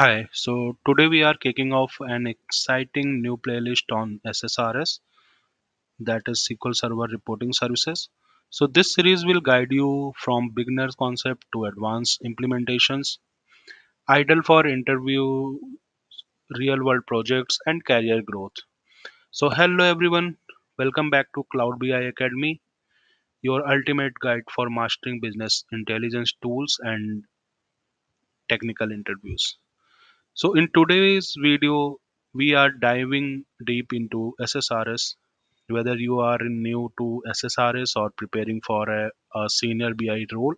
Hi, so today we are kicking off an exciting new playlist on SSRS, that is SQL Server Reporting Services. So this series will guide you from beginner's concept to advanced implementations, ideal for interview, real world projects and career growth. So hello everyone, welcome back to Cloud BI Academy, your ultimate guide for mastering business intelligence tools and technical interviews. So in today's video, we are diving deep into SSRS, whether you are new to SSRS or preparing for a senior BI role.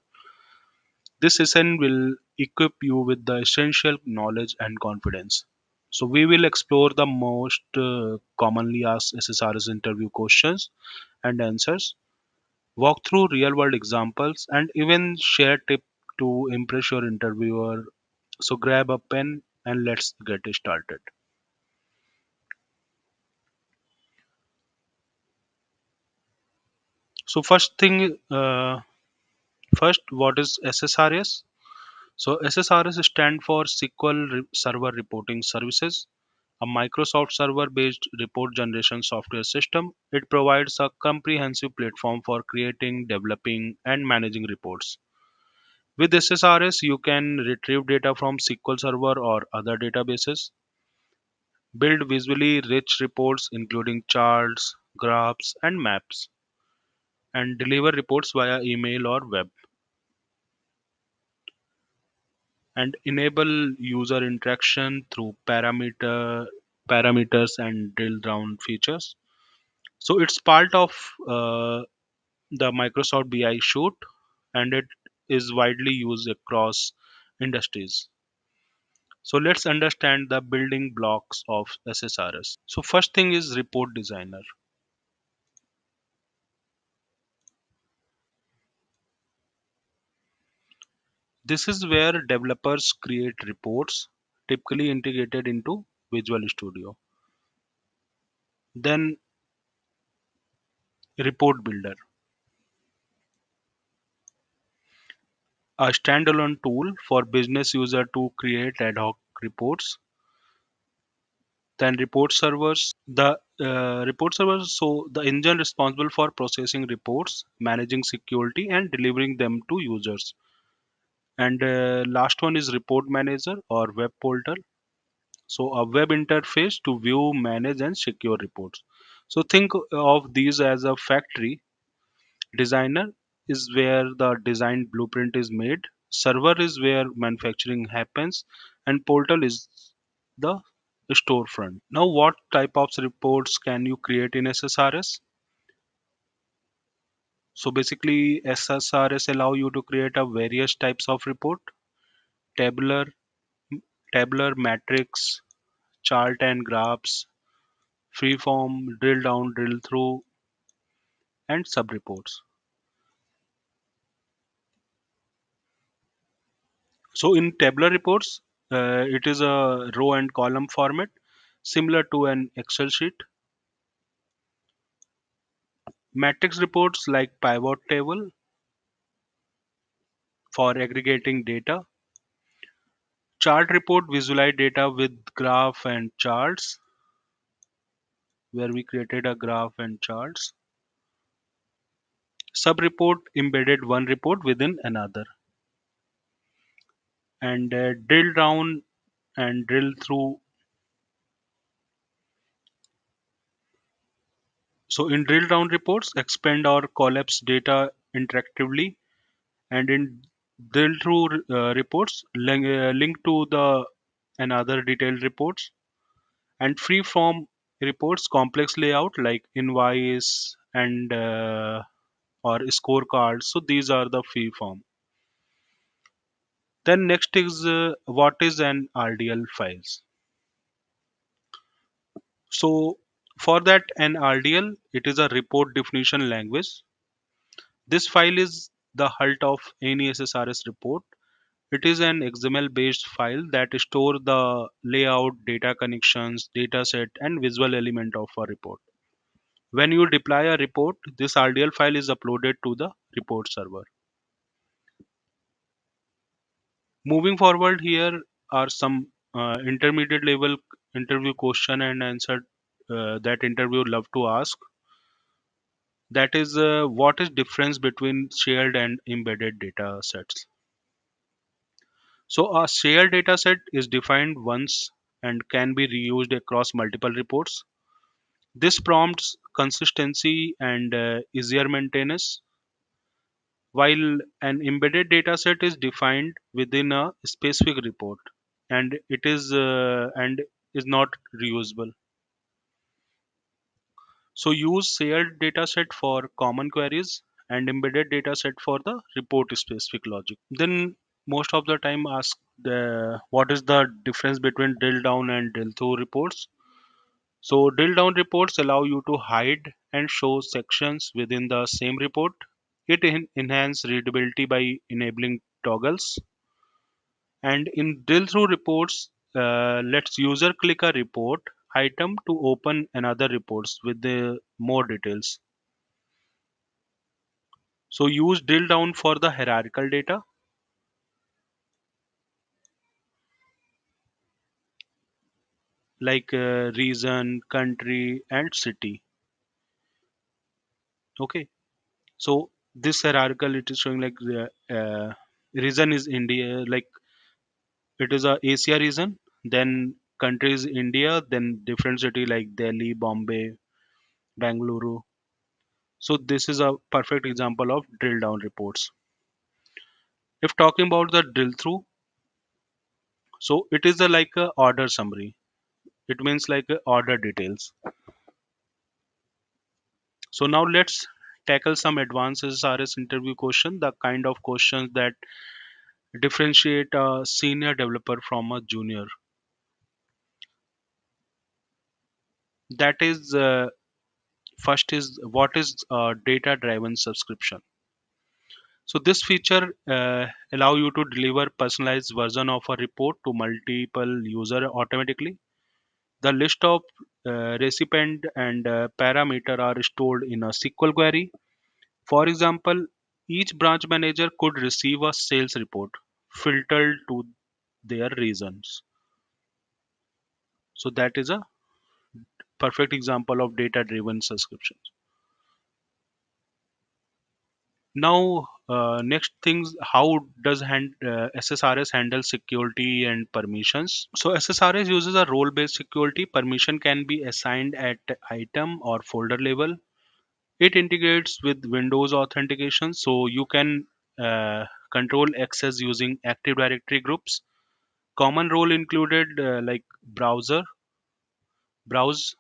This session will equip you with the essential knowledge and confidence. So we will explore the most commonly asked SSRS interview questions and answers, walk through real world examples and even share tips to impress your interviewer. So grab a pen and let's get started. So first, what is SSRS? So SSRS stands for SQL Server Reporting Services, a Microsoft server-based report generation software system. It provides a comprehensive platform for creating, developing, and managing reports. With SSRS, you can retrieve data from SQL Server or other databases, build visually rich reports including charts, graphs, and maps, and deliver reports via email or web, and enable user interaction through parameters and drill down features. So it's part of the Microsoft BI suite, and it is widely used across industries. So let's understand the building blocks of SSRS. So first thing is report designer. This is where developers create reports, typically integrated into Visual Studio. Then report builder, a standalone tool for business user to create ad hoc reports. Then report servers, the report servers, so the engine responsible for processing reports, managing security and delivering them to users. And last one is report manager or web portal, so a web interface to view, manage and secure reports. So think of these as a factory. Designer is where the design blueprint is made, server is where manufacturing happens, and portal is the storefront. Now what type of reports can you create in SSRS? So basically SSRS allow you to create a various types of report: tabular, matrix, chart and graphs, freeform, drill down, drill through, and sub reports. So in tabular reports, it is a row and column format, similar to an Excel sheet. Matrix reports like pivot table for aggregating data. Chart report visualize data with graph and charts, where we created a graph and charts. Sub report embedded one report within another. And drill down and drill through. So in drill down reports, expand or collapse data interactively, and in drill through reports, link to the another detailed reports. And free form reports, complex layout like invoice and or scorecards. So these are the free form. Then next is what is an RDL files. So for that, an RDL, it is a report definition language. This file is the heart of any SSRS report. It is an XML based file that stores the layout, data connections, dataset and visual element of a report. When you deploy a report, this RDL file is uploaded to the report server. Moving forward, here are some intermediate level interview question and answer that interview love to ask. That is, what is difference between shared and embedded data sets? So a shared data set is defined once and can be reused across multiple reports. This prompts consistency and easier maintenance, while an embedded data set is defined within a specific report and it is not reusable. So use shared data set for common queries and embedded data set for the report specific logic. Then most of the time ask what is the difference between drill down and drill through reports. So drill down reports allow you to hide and show sections within the same report. It enhances readability by enabling toggles. And in drill through reports, let's user click a report item to open another reports with the more details. So use drill down for the hierarchical data. Like region, country, and city. Okay, so this hierarchical, it is showing like the region is India, like it is a Asia region, then country is India, then different city like Delhi, Bombay, Bangalore. So this is a perfect example of drill down reports. If talking about the drill through, so it is like a order summary. It means like order details. So now let's tackle some advanced SSRS interview question, the kind of questions that differentiate a senior developer from a junior. That is, first is what is data driven subscription. So this feature allows you to deliver personalized version of a report to multiple users automatically. The list of recipient and parameter are stored in a SQL query. For example, each branch manager could receive a sales report filtered to their regions. So that is a perfect example of data-driven subscriptions. Now, next things, how does SSRS handle security and permissions? So SSRS uses a role-based security. Permission can be assigned at item or folder level. It integrates with Windows authentication, so you can control access using Active Directory groups. Common role included like browser. Browse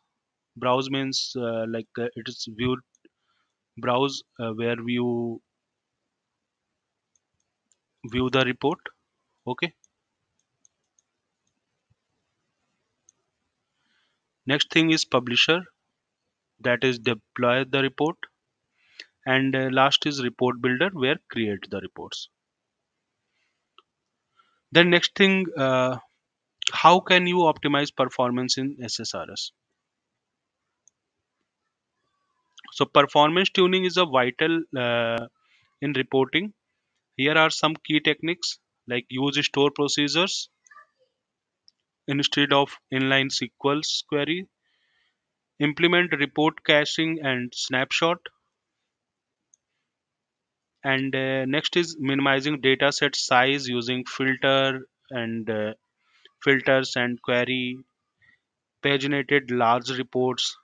means like it is viewed. Browse where you view the report. Okay, next thing is publisher, that is deploy the report, and last is report builder, where create the reports. Then next thing, how can you optimize performance in SSRS? So performance tuning is a vital in reporting. Here are some key techniques like use store procedures instead of inline SQL query, implement report caching and snapshot, and next is minimizing data set size using filters and query, paginated large reports,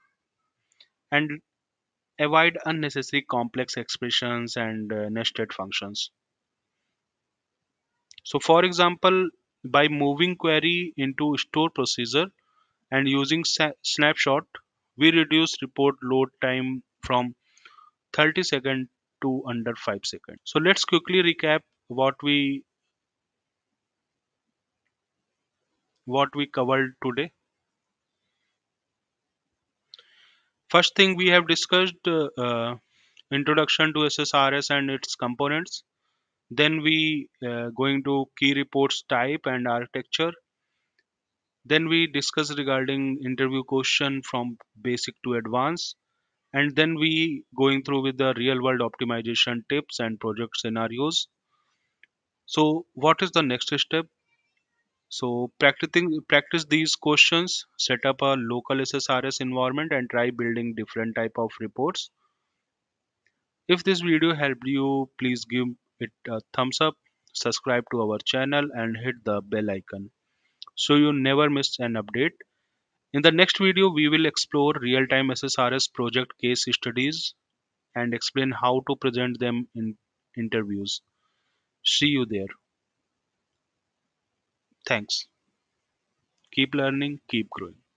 and avoid unnecessary complex expressions and nested functions. So for example, by moving query into store procedure and using snapshot, we reduce report load time from 30 seconds to under 5 seconds. So let's quickly recap what we covered today. First thing we have discussed, introduction to SSRS and its components. Then we going to key reports type and architecture. Then we discuss regarding interview question from basic to advanced. And then we going through with the real world optimization tips and project scenarios. So what is the next step? So practice these questions, set up a local SSRS environment and try building different type of reports. If this video helped you, please give it a thumbs up, subscribe to our channel and hit the bell icon so you never miss an update. In the next video, we will explore real-time SSRS project case studies and explain how to present them in interviews. See you there. Thanks. Keep learning, keep growing.